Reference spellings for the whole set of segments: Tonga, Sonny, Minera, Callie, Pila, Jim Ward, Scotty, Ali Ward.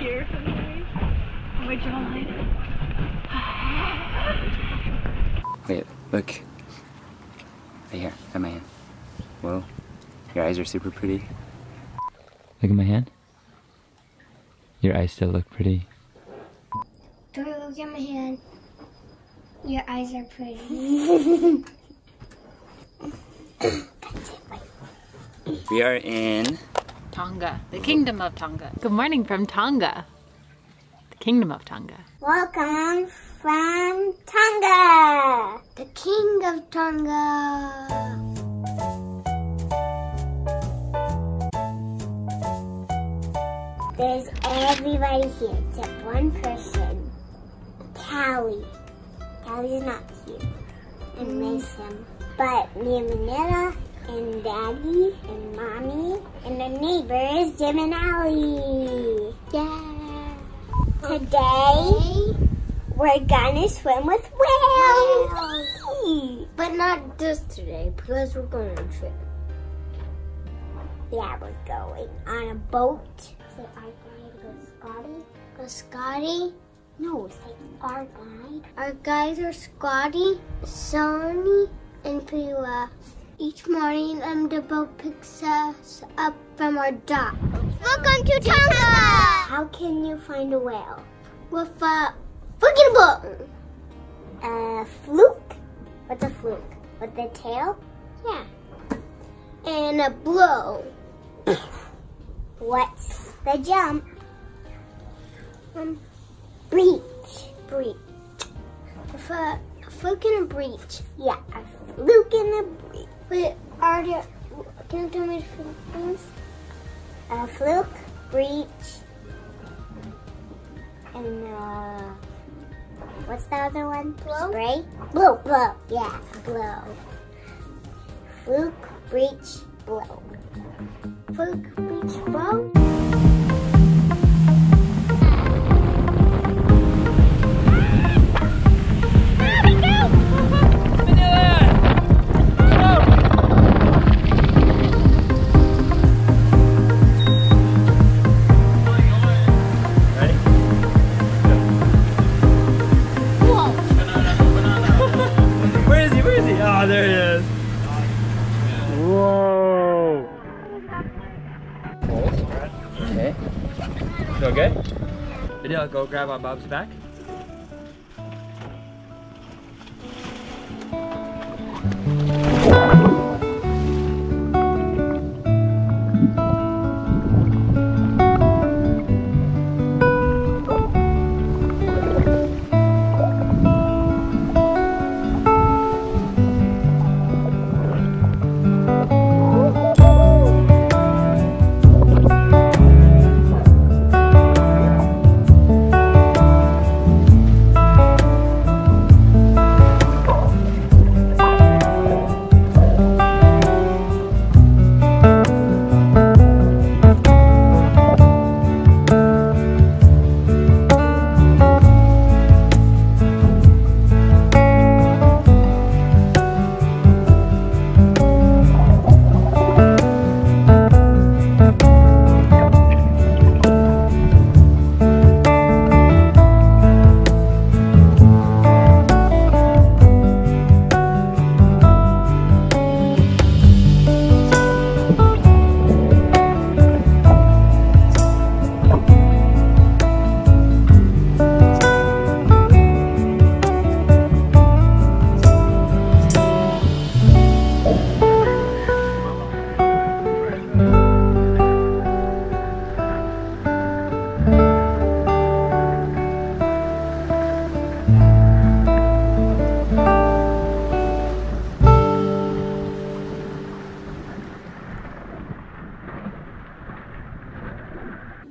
tear from the way. My jawline. Wait, look. Right here, at my hand. Whoa. Your eyes are super pretty. Look at my hand. Your eyes still look pretty. Don't look at my hand. Your eyes are pretty. We are in Tonga, the kingdom of Tonga. Good morning from Tonga, the kingdom of Tonga. Welcome from Tonga, the king of Tonga. There's everybody here except one person, Callie. Callie's not here. I miss him. But me and Minera and Daddy and Mommy and the neighbors, Jim and Ali. Yeah. Today we're gonna swim with whales. But not just today, because we're going on a trip. Yeah, we're going on a boat. Is it our guide goes Scotty? Goes Scotty? No, it's like our guide. Our guides are Scotty, Sonny, and Pila. Each morning, the boat picks us up from our dock. Welcome to Tonga! How can you find a whale? With a freaking boat! A fluke? What's a fluke? With the tail? Yeah. And a blow. What's the jump? Breach. Breach. A fluke and a breach. Yeah, a fluke and a breach. Wait, are there, can you tell me the things? A fluke, breach, and what's the other one? Blow? Spray? Blow, blow. Yeah, blow. Fluke, breach, blow. Fluke, breach, blow. Go grab on Bob's back.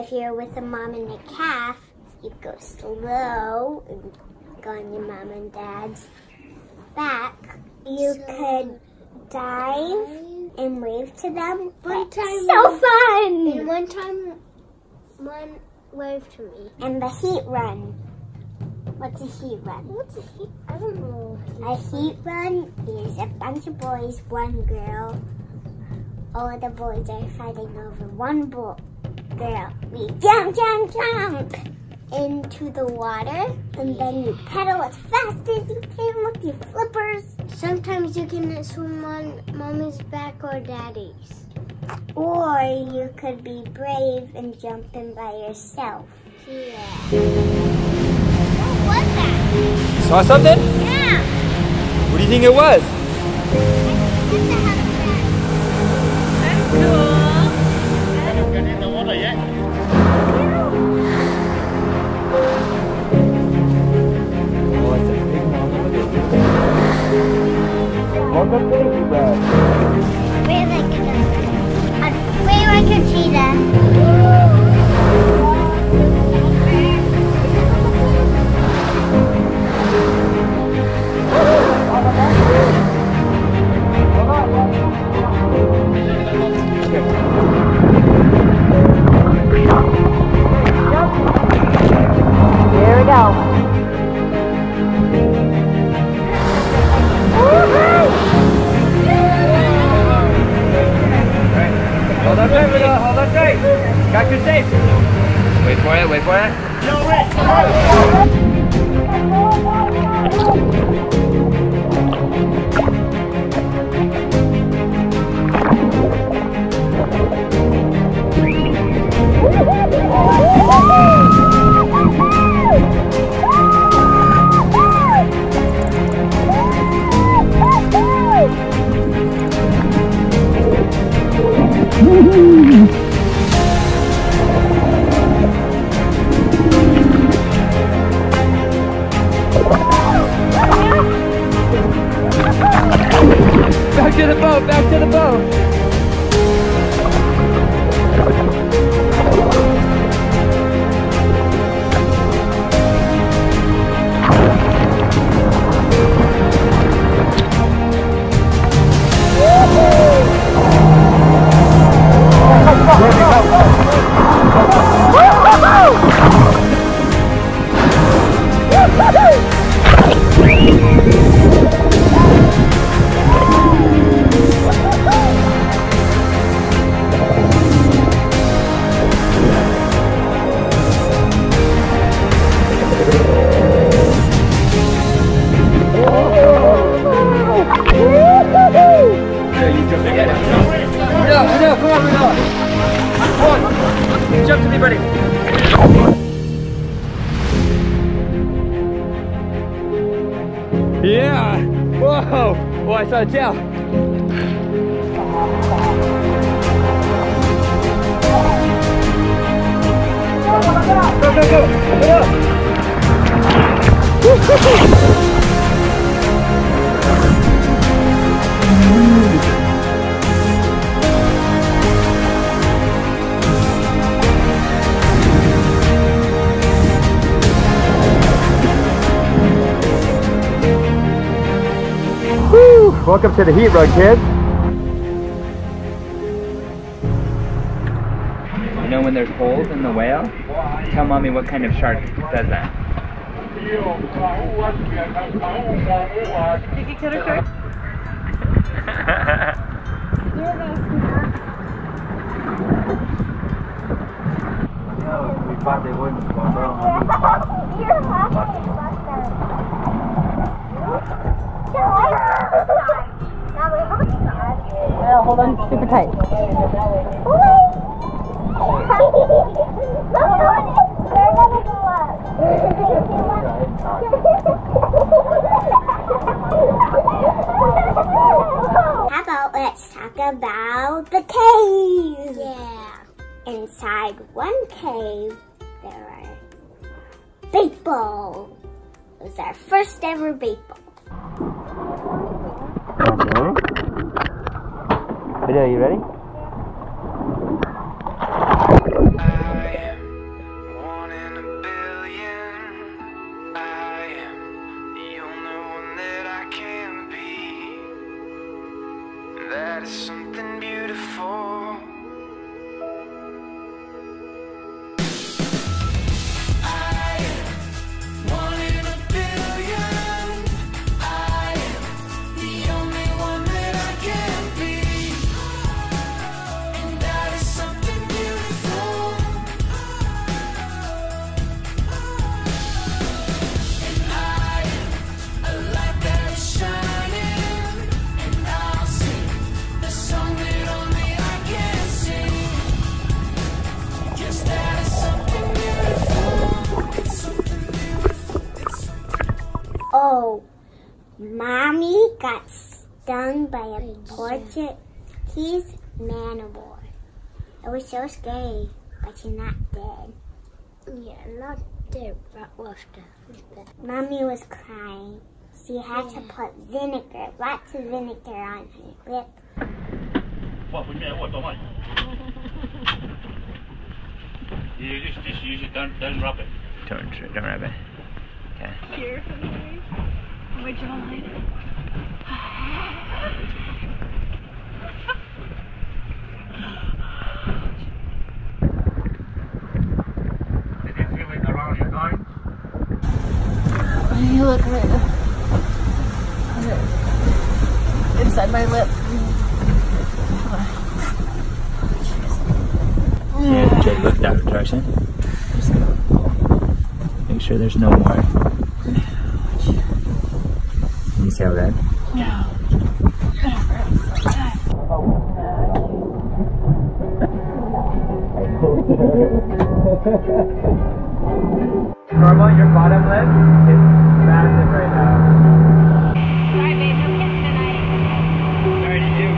If you're with a mom and a calf, you go slow and go on your mom and dad's back. You could dive and wave to them. One time, so fun! And one time, one waved to me. And the heat run. What's a heat run? What's a heat? I don't know. A heat run is a bunch of boys, one girl. All the boys are fighting over one ball. girl. We jump into the water, and then you pedal as fast as you can with your flippers. Sometimes you can swim on mommy's back or daddy's. Or you could be brave and jump in by yourself. Yeah. What was that? You saw something? Yeah. What do you think it was? That's cool. I haven't been in the water yet. Oh, it's a big one. Look at this. What the baby bird? We're like a cheetah. Welcome to the heat run, kids. You know when there's holes in the whale? Tell mommy what kind of shark does that. Did you kill a shark? No, we thought they wouldn't. You're laughing about that. Yeah, hold on super tight. How about let's talk about the caves? Yeah. Inside one cave, there are bait balls. It was our first ever bait ball. Are you ready? got stung by a Portuguese man-o-war. It was so scary, but she's not dead. Yeah, not dead, but washed up. Mommy was crying. She had to put vinegar, lots of vinegar on her lip. You just use it, don't rub it. Don't rub it. Okay. Here, original lady. Did you feel it around your nose? You look right inside my lip. Yeah, try to look that direction. Just go. Make sure there's no more. Can you see how that? No. Normal, your bottom lip is massive right now. Sorry, babe, no kiss tonight. Sorry to you.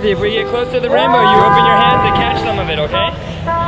If we get close to the rainbow, you open your hands to catch some of it, okay?